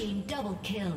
team double kill.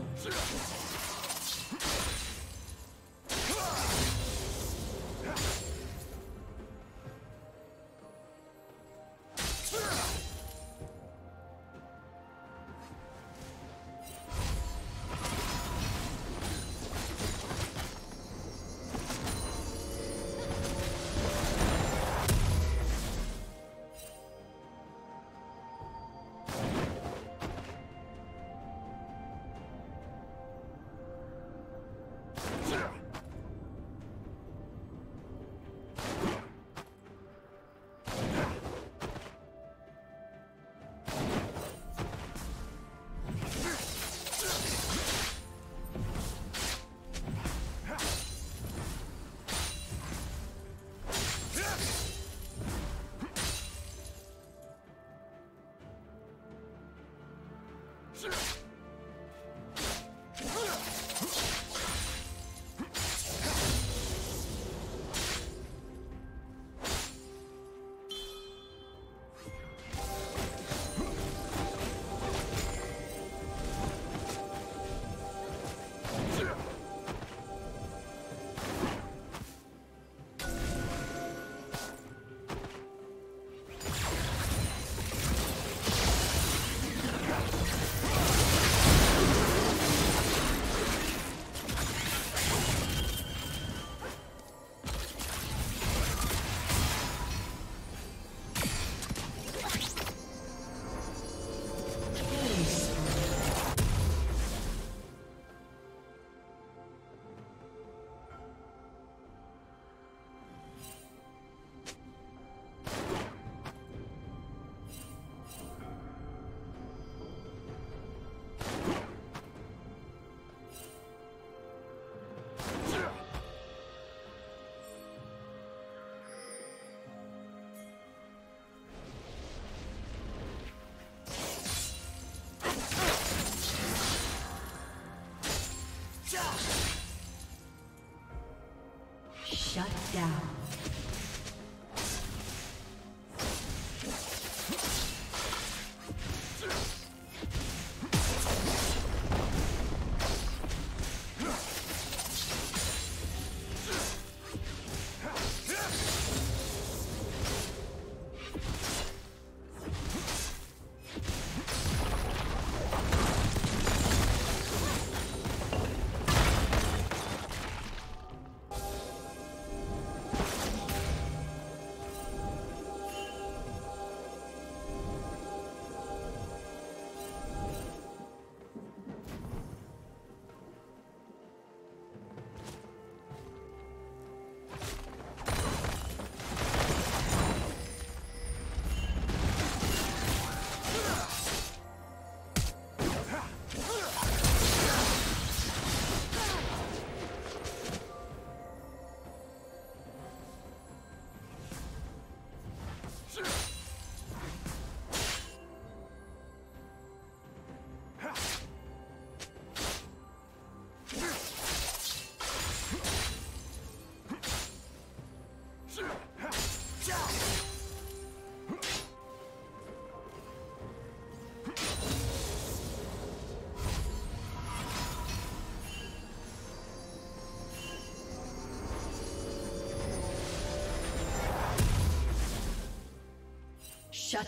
Shut down. Shut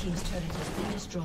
team's turret has been destroyed.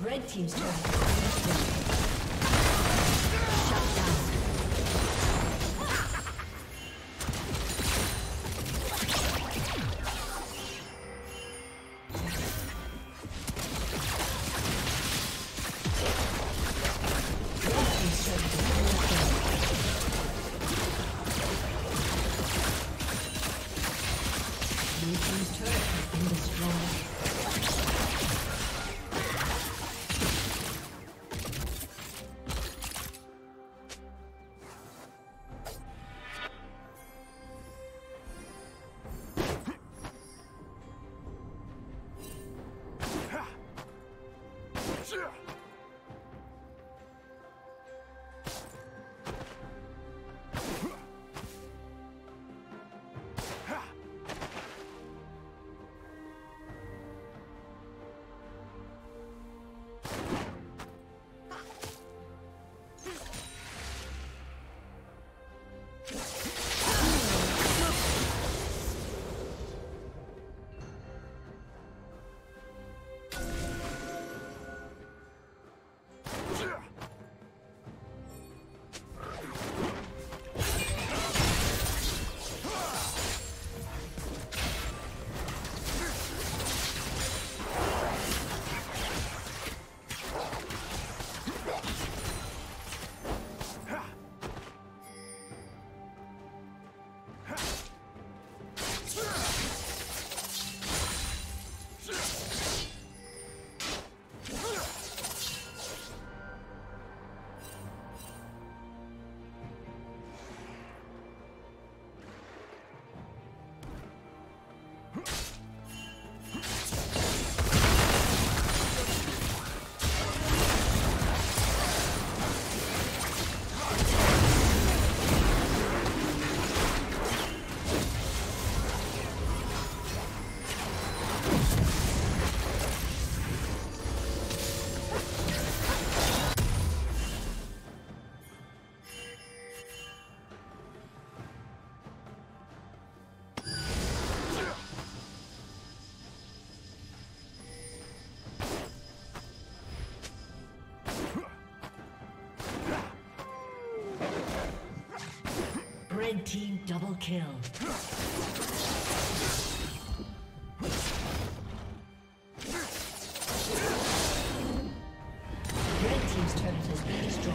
Red team's turret has been destroyed. Shut down. Red team's turret has been destroyed. Blue team's turret has been destroyed. Red team double kill. Red team's turret has been destroyed.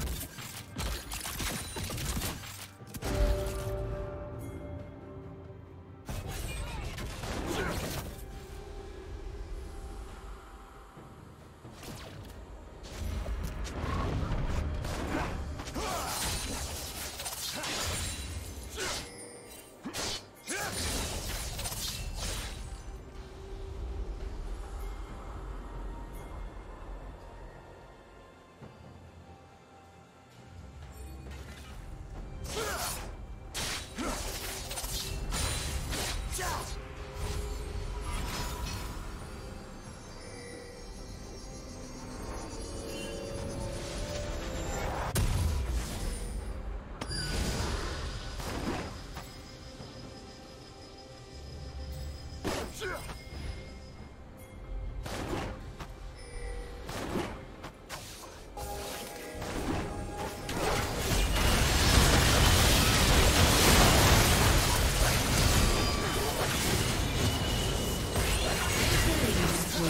Blue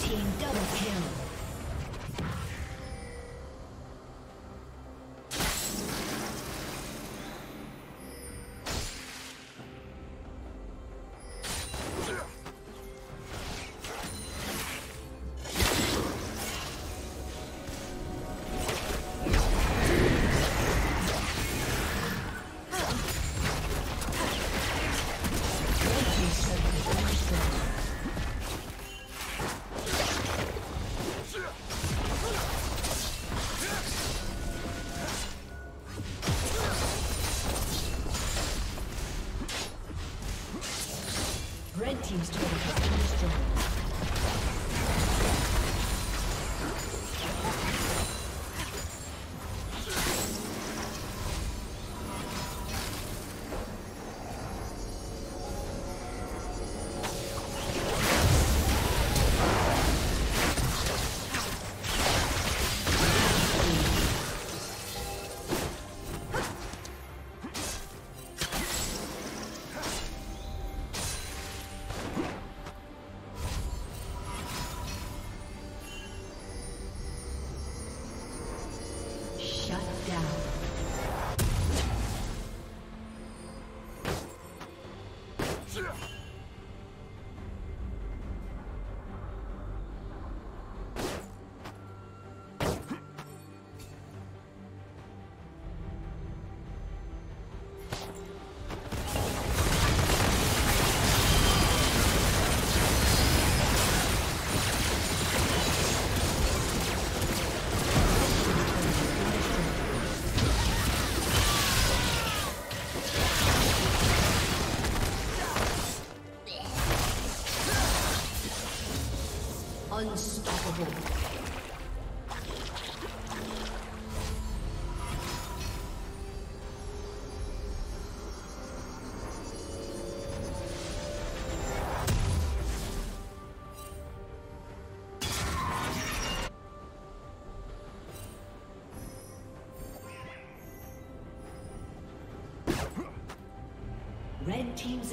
team double kill. Seems to unstoppable. Red team's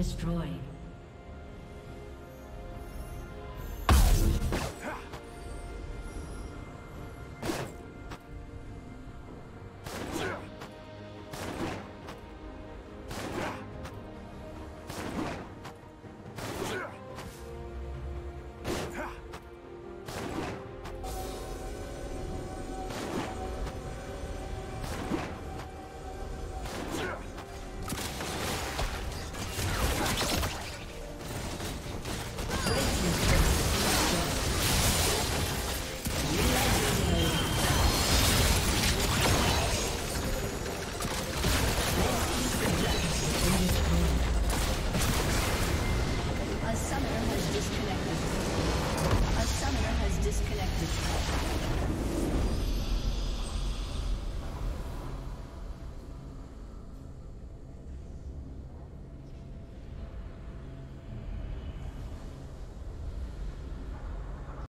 Destroyed.